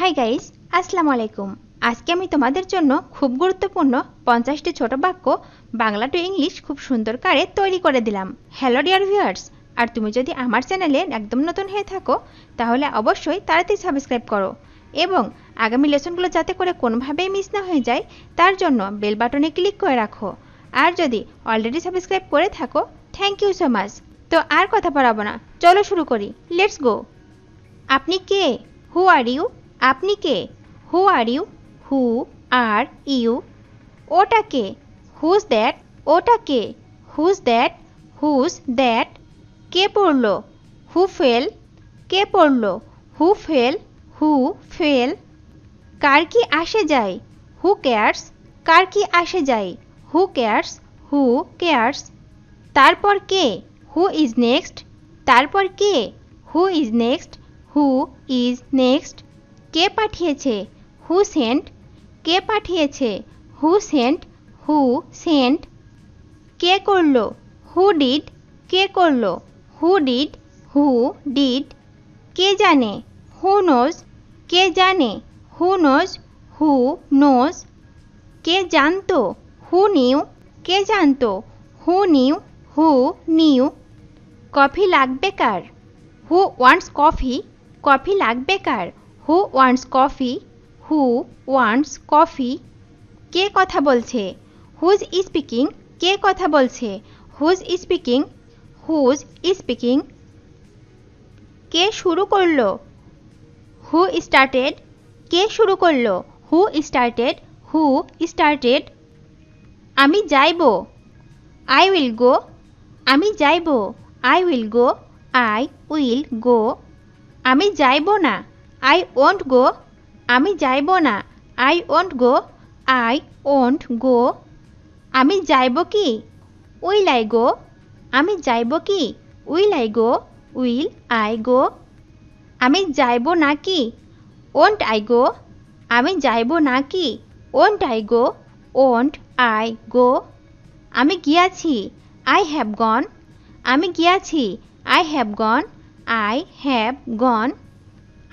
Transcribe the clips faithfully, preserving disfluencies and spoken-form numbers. Hi guys अस्सलामु आलैकुम आज के आमी तोमादेर जोन्नो खूब गुरुत्वपूर्ण पचास टी छोटो वाक्य बांगला टू इंग्लिश खूब सुंदर करे तैरी करे दिलाम। हेलो डियर व्यूअर्स और तुमी जोदि आमार चैनेले एकदम नतुन हये थाको ताहले अवश्यई ताड़ाताड़ि सबस्क्राइब करो एबं आगामी लेसनगुलो जाते करे कोनोभाबेई मिस ना हये जाय तार जोन्नो बेल बाटने क्लिक करे राखो और जोदि अलरेडी सबस्क्राइब करे थाको थैंक यू सो माच। तो आर कथा बाड़ाबो ना, चलो शुरू करी। Let's go. आपनी के? Who are you? आपनी के? Who are you? Who are you? ओटा के? Who's that? ओटा के? Who's that? Who's that? के पड़लो? Who fell? के पड़लो? Who fell? Who fell? कार की आशे जाए? Who cares? कार की आशे जाए? Who cares? Who cares? तार पर के? Who is next? तार पर के? Who is next? Who is next? के पाठिएछे? Who sent? के पाठिएछे? Who sent? Who sent? के करलो? Who did? के करलो? Who did? Who did? के जाने? Who knows? के जाने? Who knows? Who knows? के जानतो? Who knew? के जानतो? Who knew? Who knew? Coffee लागबे कार? Who wants coffee? कॉफी लागबे कार? Who wants coffee? Who wants coffee? के कथा बोलछे? Who's speaking? के कथा बोलछे? Who's speaking? Who's speaking? के शुरू करलो? Who started? के शुरू करलो? Who started? Who started? आमी जाइबो? I will go. आमी जाइबो? I will go. I will go. आमी जाइबो ना? I won't go. आमी जाइबो ना? I won't go. I won't go. आमी जाइबो की? Will I go? आमी जाइबो की? Will I go? Will I go? आमी जाइबो ना की? Won't I go? आमी जाइबो ना की? Won't I go? Won't I go? आमी गियाछी? I have gone. आमी गियाछी? I have gone. I have gone.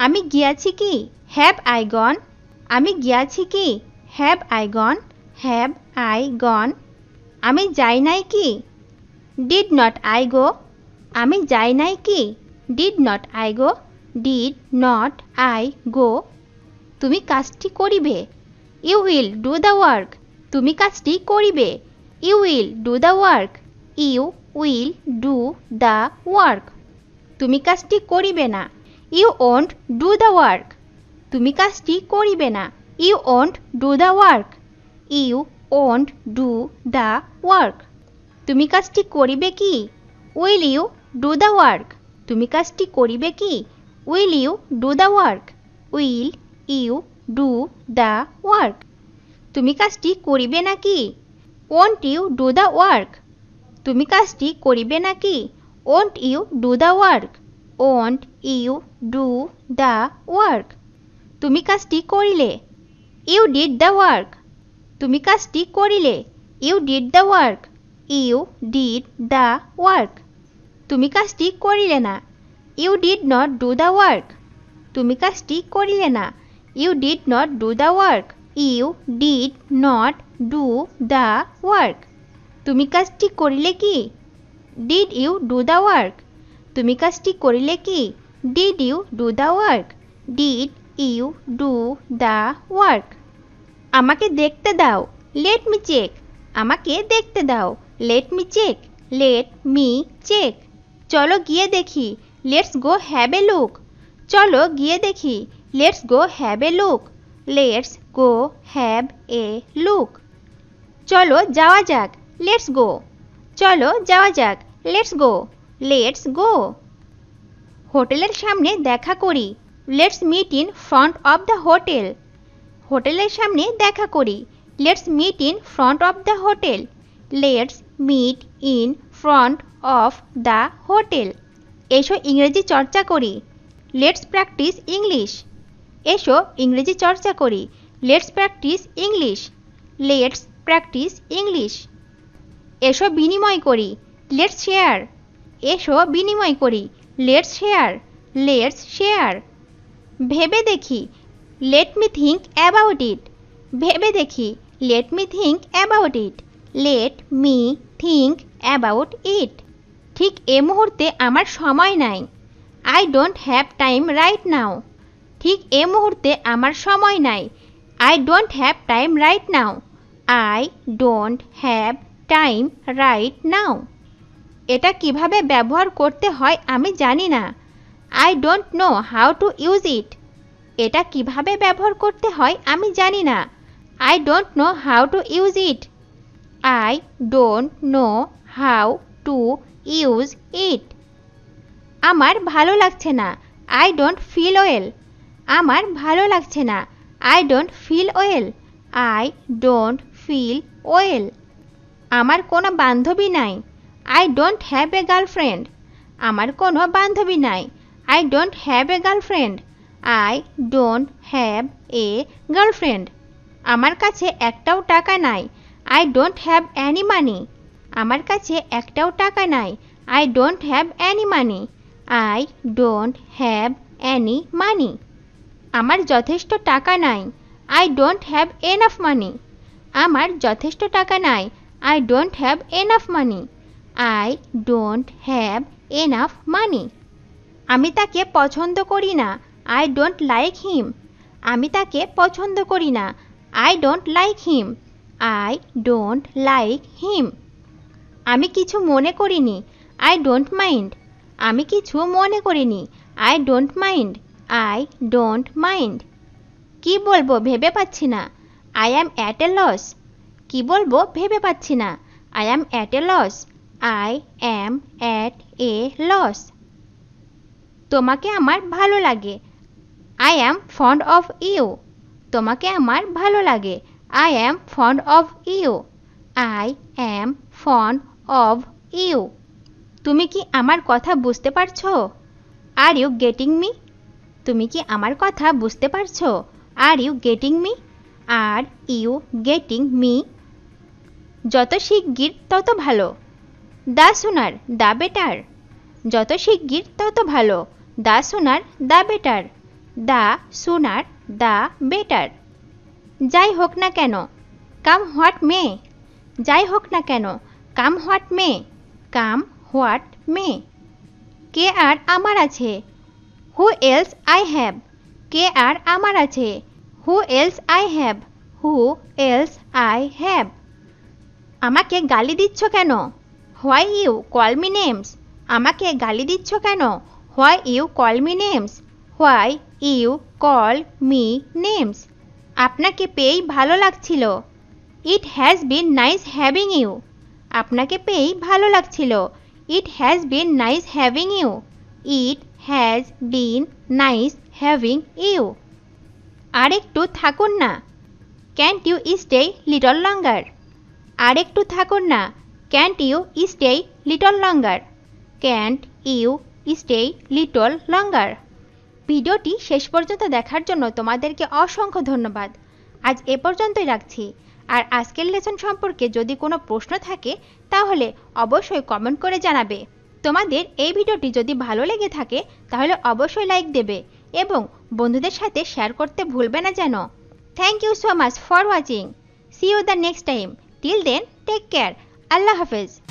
आमी गियाछी की? Have I gone? आमी गियाछी की? Have I gone? Have I gone? आमी जाई नाई की? Did not I go? आमी जाई नाई की? Did not I go? Did not I go? तुमी काजटी करिबे? You will do the work. तुमी काजटी करिबे? You will do the work. You will do the work. तुमी काजटी करिबे ना? You won't do the work. तुमी काजटी करिबे ना? You won't do the work. You won't do the work. तुमी काजटी करिबे की? Will you do the work? तुमी काजटी करिबे की? Will you do the work? Will you do the work? तुमी काजटी करिबे ना की? Won't you do the work? तुमी काजटी करिबे ना की? Won't you do the work? Won't you do the work? तुमी काजटी करिले? You did the work. तुमी काजटी करिले? You did the work. You did the work. तुमी काजटी करिले ना? You did not do the work. तुमी काजटी करिले ना? You did not do the work. You did not do the work. तुमी काजटी करिले की? Did you do the work? तुमी काजटी करिले की? Did you do the work? Did you do the work? आमाके देखते दाओ? Let me check. आमाके देखते दाओ? Let me check. Let me check. चलो गिये देखी? Let's go have a look. चलो गिये देखी? Let's go have a look. Let's go have a look. चलो जावा जाक? Let's go. चलो जावा जाक? Let's go. Let's go. হোটেলের সামনে দেখা করি? Let's meet in front of the hotel. হোটেলের সামনে দেখা করি? Let's meet in front of the hotel. Let's meet in front of the hotel. এসো ইংরেজি চর্চা করি? Let's practice English. এসো ইংরেজি চর্চা করি? Let's practice English. Let's practice English. এসো বিনিময় করি? Let's share. এসো বিনিময় করি? Let's share. Let's share. ভেবে দেখি? Let me think about it. ভেবে দেখি। Let me think about it. Let me think about it. ঠিক এই মুহূর্তে আমার সময় নাই। I don't have time right now. ঠিক এই মুহূর্তে আমার সময় নাই। I don't have time right now. I don't have time right now. এটা কিভাবে ব্যবহার করতে হয় আমি জানি না। I don't know how to use it. এটা কিভাবে ব্যবহার করতে হয় আমি জানি না। I don't know how to use it. I don't know how to use it. আমার ভালো লাগছে না। I don't feel well. আমার ভালো লাগছে না। I don't feel well. I don't feel well. আমার কোনো বান্ধবী নাই। I don't have a girlfriend. আমার কোনো বান্ধবী নাই। I don't have a girlfriend. I don't have a girlfriend. আমার কাছে একটাও টাকা নাই। I don't have any money. আমার কাছে একটাও টাকা নাই। I don't have any money. I don't have any money. আমার যথেষ্ট টাকা নাই। I don't have enough money. আমার যথেষ্ট টাকা নাই। I don't have enough money. I don't have enough money. আমি তাকে পছন্দ করি না। I don't like him. আমি তাকে পছন্দ করি না। I don't like him. I don't like him. আমি কিছু মনে করিনি। I don't mind. আমি কিছু মনে করিনি। I don't mind. I don't mind. কি বলবো ভেবে পাচ্ছি না। I am at a loss. কি বলবো ভেবে পাচ্ছি না। I am at a loss. I am at a loss. তোমাকে আমার ভালো লাগে। I am fond of you. তোমাকে আমার ভালো লাগে। I am fond of you. I am fond of you. তুমি কি আমার কথা বুঝতে পারছো? Are you getting me? তুমি কি আমার কথা বুঝতে পারছো? Are you getting me? Are you getting me? যত শিগগির তত ভালো। The sooner the better. যত শিগগির তত ভালো। The sooner the better. The sooner the better. যাই হোক না কেন। Come what may. যাই হোক না কেন। Come what may. Come what may. কে আর আমার আছে? Who else I have. কে আর আমার আছে? Who else I have. Who else I have. আমাকে গালি দিচ্ছ কেন? Why you call me names. আমাকে গালি দিচ্ছ কেন? Why you call me names. Why you call me names. আপনাকে পেয়েই ভালো লাগছিল। It has been nice having you. আপনাকে পেয়েই ভালো লাগছিল। It has been nice having you. It has been nice having you. আরেকটু থাকুন না। Can't you stay little longer. আরেকটু থাকুন না। Can't you stay little longer. Can't you stay little longer. ভিডিওটি শেষ পর্যন্ত দেখার জন্য তোমাদেরকে অসংখ্য ধন্যবাদ। আজ এ পর্যন্তই রাখছি। আর আজকের লেসন সম্পর্কে যদি কোনো প্রশ্ন থাকে তাহলে অবশ্যই কমেন্ট করে জানাবে। তোমাদের এই ভিডিওটি যদি ভালো লেগে থাকে তাহলে অবশ্যই লাইক দেবে এবং বন্ধুদের সাথে শেয়ার করতে ভুলবে না যেন। Thank you so much for watching. See you the next time. Till then take care. আল্লাহ হাফেজ।